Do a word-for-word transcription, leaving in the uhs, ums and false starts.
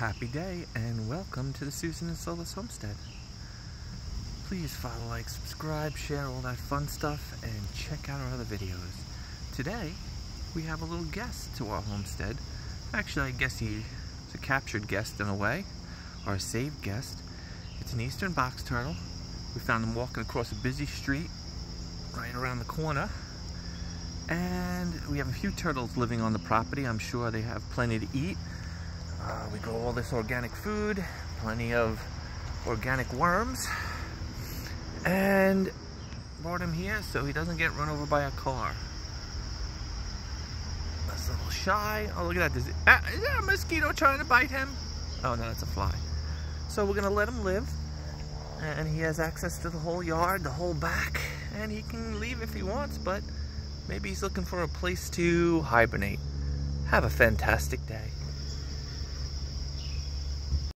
Happy day and welcome to the Susan and Solace Homestead. Please follow, like, subscribe, share, all that fun stuff, and check out our other videos. Today we have a little guest to our homestead. Actually, I guess he's a captured guest in a way, or a saved guest. It's an Eastern Box Turtle. We found him walking across a busy street right around the corner. And we have a few turtles living on the property. I'm sure they have plenty to eat. Uh, we grow all this organic food, plenty of organic worms, and brought him here so he doesn't get run over by a car. That's a little shy. Oh, look at that. Is, it, ah, is that a mosquito trying to bite him? Oh, no, that's a fly. So we're going to let him live, and he has access to the whole yard, the whole back, and he can leave if he wants, but maybe he's looking for a place to hibernate. Have a fantastic day.